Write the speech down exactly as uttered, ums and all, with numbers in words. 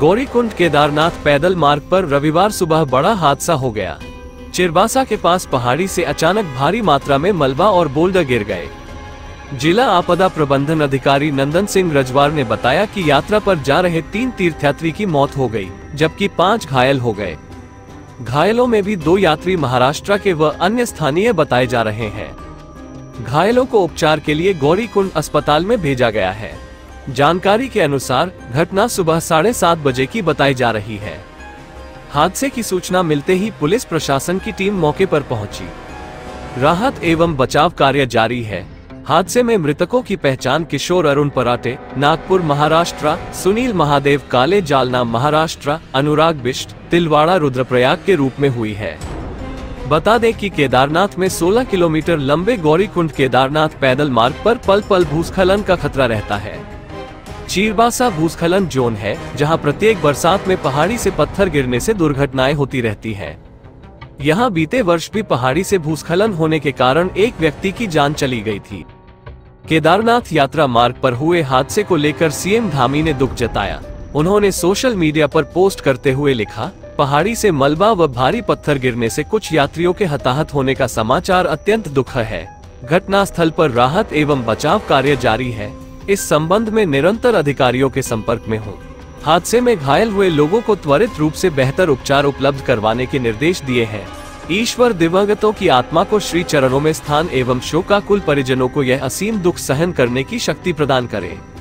गौरीकुंड केदारनाथ पैदल मार्ग पर रविवार सुबह बड़ा हादसा हो गया। चिरबासा के पास पहाड़ी से अचानक भारी मात्रा में मलबा और बोल्डर गिर गए। जिला आपदा प्रबंधन अधिकारी नंदन सिंह रजवार ने बताया कि यात्रा पर जा रहे तीन तीर्थयात्री की मौत हो गई, जबकि पांच घायल हो गए। घायलों में भी दो यात्री महाराष्ट्र के व अन्य स्थानीय बताए जा रहे हैं। घायलों को उपचार के लिए गौरीकुंड अस्पताल में भेजा गया है। जानकारी के अनुसार घटना सुबह साढ़े सात बजे की बताई जा रही है। हादसे की सूचना मिलते ही पुलिस प्रशासन की टीम मौके पर पहुंची। राहत एवं बचाव कार्य जारी है। हादसे में मृतकों की पहचान किशोर अरुण पराटे, नागपुर महाराष्ट्र, सुनील महादेव काले, जालना महाराष्ट्र, अनुराग बिष्ट, तिलवाड़ा रुद्रप्रयाग के रूप में हुई है। बता दें कि केदारनाथ में सोलह किलोमीटर लंबे गौरीकुंड केदारनाथ पैदल मार्ग पर पल पल भूस्खलन का खतरा रहता है। चिरबासा भूस्खलन जोन है, जहां प्रत्येक बरसात में पहाड़ी से पत्थर गिरने से दुर्घटनाएं होती रहती हैं। यहां बीते वर्ष भी पहाड़ी से भूस्खलन होने के कारण एक व्यक्ति की जान चली गई थी। केदारनाथ यात्रा मार्ग पर हुए हादसे को लेकर सीएम धामी ने दुख जताया। उन्होंने सोशल मीडिया पर पोस्ट करते हुए लिखा, पहाड़ी से मलबा व भारी पत्थर गिरने से कुछ यात्रियों के हताहत होने का समाचार अत्यंत दुखद है। घटना स्थल पर राहत एवं बचाव कार्य जारी है। इस संबंध में निरंतर अधिकारियों के संपर्क में हूँ। हादसे में घायल हुए लोगों को त्वरित रूप से बेहतर उपचार उपलब्ध करवाने के निर्देश दिए हैं। ईश्वर दिवंगतों की आत्मा को श्री चरणों में स्थान एवं शोकाकुल परिजनों को यह असीम दुख सहन करने की शक्ति प्रदान करे।